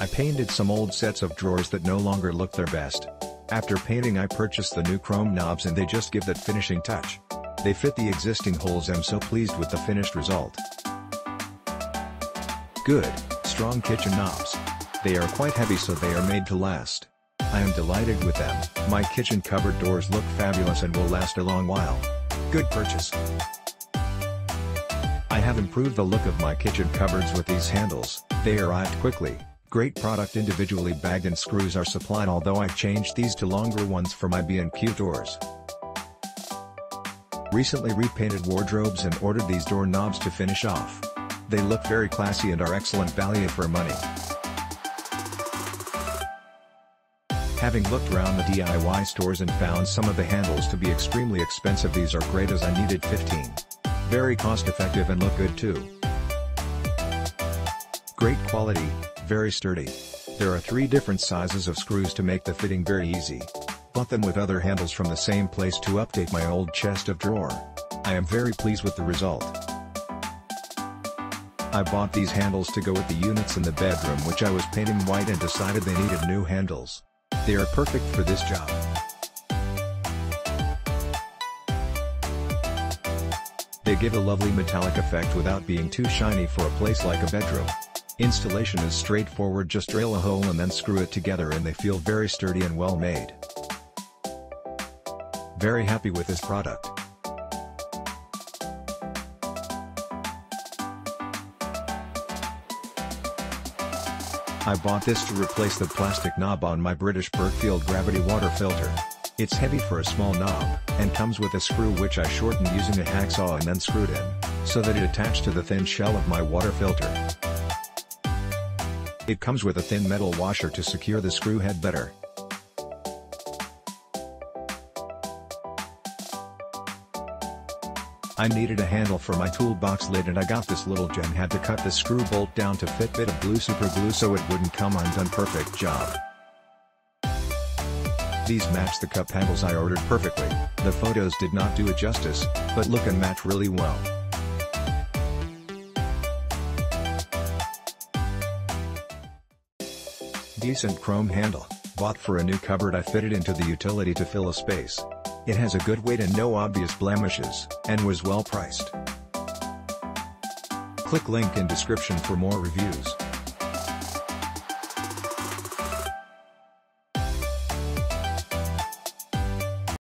I painted some old sets of drawers that no longer look their best. After painting I purchased the new chrome knobs and they just give that finishing touch. They fit the existing holes. I'm so pleased with the finished result. Good, strong kitchen knobs. They are quite heavy so they are made to last. I am delighted with them. My kitchen cupboard doors look fabulous and will last a long while. Good purchase. I have improved the look of my kitchen cupboards with these handles. They arrived quickly. Great product, individually bagged, and screws are supplied, although I've changed these to longer ones for my B&Q doors. Recently repainted wardrobes and ordered these door knobs to finish off. They look very classy and are excellent value for money. Having looked around the DIY stores and found some of the handles to be extremely expensive, these are great as I needed 15. Very cost effective and look good too. Great quality, very sturdy. There are 3 different sizes of screws to make the fitting very easy. Bought them with other handles from the same place to update my old chest of drawer. I am very pleased with the result. I bought these handles to go with the units in the bedroom which I was painting white and decided they needed new handles. They are perfect for this job. They give a lovely metallic effect without being too shiny for a place like a bedroom. Installation is straightforward, just drill a hole and then screw it together, and they feel very sturdy and well made. Very happy with this product. I bought this to replace the plastic knob on my British Burtfield Gravity water filter. It's heavy for a small knob, and comes with a screw which I shortened using a hacksaw and then screwed in, so that it attached to the thin shell of my water filter. It comes with a thin metal washer to secure the screw head better. I needed a handle for my toolbox lid and I got this little gem. Had to cut the screw bolt down to fit bit of blue super glue so it wouldn't come undone. Perfect job. These match the cup handles I ordered perfectly. The photos did not do it justice, but look and match really well. Decent chrome handle, bought for a new cupboard. I fitted into the utility to fill a space. It has a good weight and no obvious blemishes, and was well priced. Click link in description for more reviews.